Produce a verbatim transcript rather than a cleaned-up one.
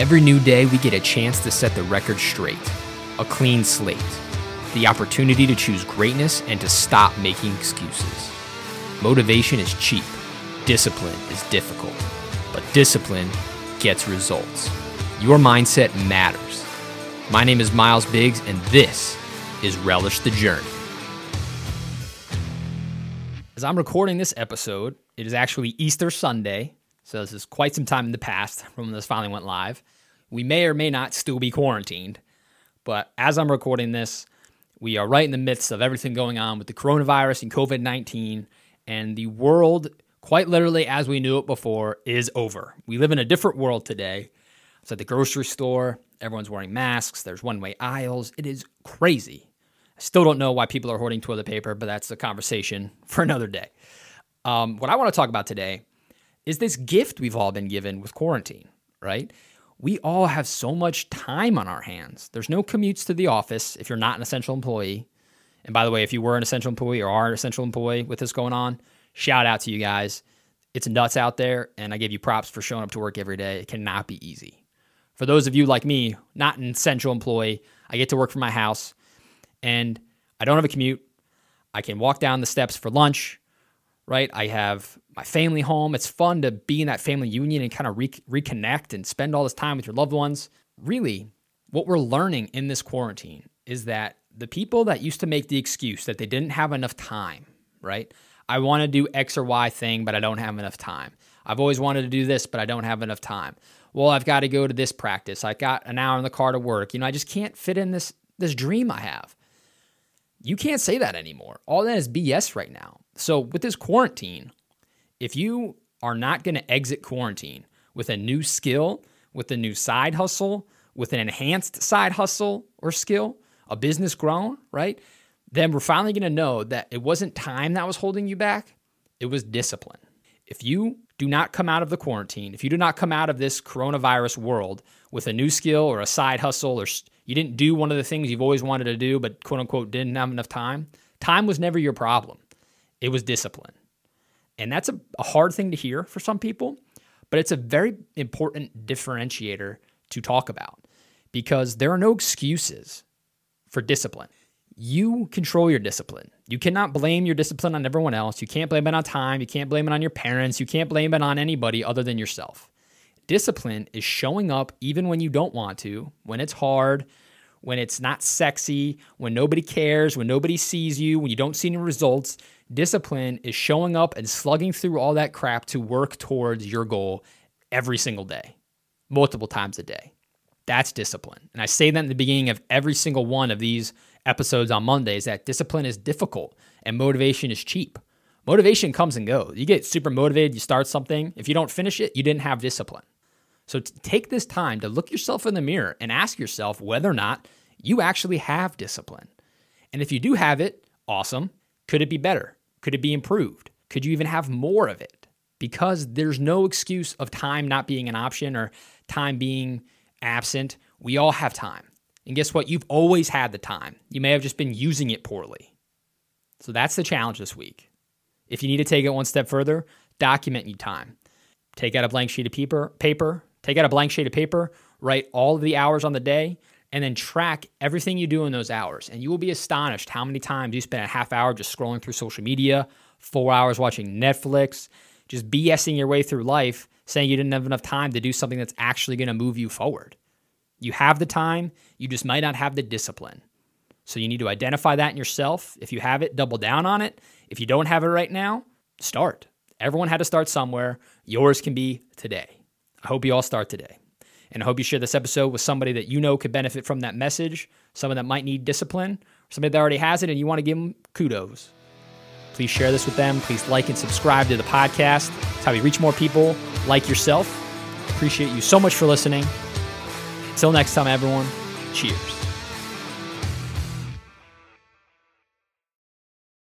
Every new day, we get a chance to set the record straight, a clean slate, the opportunity to choose greatness and to stop making excuses. Motivation is cheap. Discipline is difficult, but discipline gets results. Your mindset matters. My name is Myles Biggs, and this is Relish The Journey. As I'm recording this episode, it is actually Easter Sunday, so this is quite some time in the past from when this finally went live. We may or may not still be quarantined, but as I'm recording this, we are right in the midst of everything going on with the coronavirus and COVID nineteen, and the world, quite literally as we knew it before, is over. We live in a different world today. I was at the grocery store. Everyone's wearing masks. There's one-way aisles. It is crazy. I still don't know why people are hoarding toilet paper, but that's a conversation for another day. Um, what I want to talk about today is this gift we've all been given with quarantine, right? We all have so much time on our hands. There's no commutes to the office if you're not an essential employee. And by the way, if you were an essential employee or are an essential employee with this going on, shout out to you guys. It's nuts out there, and I give you props for showing up to work every day. It cannot be easy. For those of you like me, not an essential employee, I get to work from my house, and I don't have a commute. I can walk down the steps for lunch, right? I have my family home. It's fun to be in that family union and kind of re reconnect and spend all this time with your loved ones. Really, what we're learning in this quarantine is that the people that used to make the excuse that they didn't have enough time, right? I want to do X or Y thing, but I don't have enough time. I've always wanted to do this, but I don't have enough time. Well, I've got to go to this practice. I got an hour in the car to work. You know, I just can't fit in this, this dream I have. You can't say that anymore. All that is B S right now. So with this quarantine, if you are not going to exit quarantine with a new skill, with a new side hustle, with an enhanced side hustle or skill, a business grown, right? Then we're finally going to know that it wasn't time that was holding you back. It was discipline. If you do not come out of the quarantine, if you do not come out of this coronavirus world with a new skill or a side hustle, or you didn't do one of the things you've always wanted to do, but quote unquote didn't have enough time, time was never your problem. It was discipline. And that's a, a hard thing to hear for some people, but it's a very important differentiator to talk about because there are no excuses for discipline. You control your discipline. You cannot blame your discipline on everyone else. You can't blame it on time. You can't blame it on your parents. You can't blame it on anybody other than yourself. Discipline is showing up even when you don't want to, when it's hard, when it's not sexy, when nobody cares, when nobody sees you, when you don't see any results. Discipline is showing up and slugging through all that crap to work towards your goal every single day, multiple times a day. That's discipline. And I say that in the beginning of every single one of these episodes on Mondays, that discipline is difficult and motivation is cheap. Motivation comes and goes. You get super motivated, you start something. If you don't finish it, you didn't have discipline. So take this time to look yourself in the mirror and ask yourself whether or not you actually have discipline. And if you do have it, awesome. Could it be better? Could it be improved? Could you even have more of it? Because there's no excuse of time not being an option or time being absent. We all have time. And guess what? You've always had the time. You may have just been using it poorly. So that's the challenge this week. If you need to take it one step further, document your time. Take out a blank sheet of paper, paper, take out a blank sheet of paper, write all of the hours on the day, and then track everything you do in those hours. And you will be astonished how many times you spend a half hour just scrolling through social media, four hours watching Netflix, just BSing your way through life, saying you didn't have enough time to do something that's actually going to move you forward. You have the time, you just might not have the discipline. So you need to identify that in yourself. If you have it, double down on it. If you don't have it right now, start. Everyone had to start somewhere. Yours can be today. I hope you all start today. And I hope you share this episode with somebody that you know could benefit from that message, someone that might need discipline, somebody that already has it and you want to give them kudos. Please share this with them. Please like and subscribe to the podcast. It's how we reach more people like yourself. Appreciate you so much for listening. Until next time, everyone, cheers.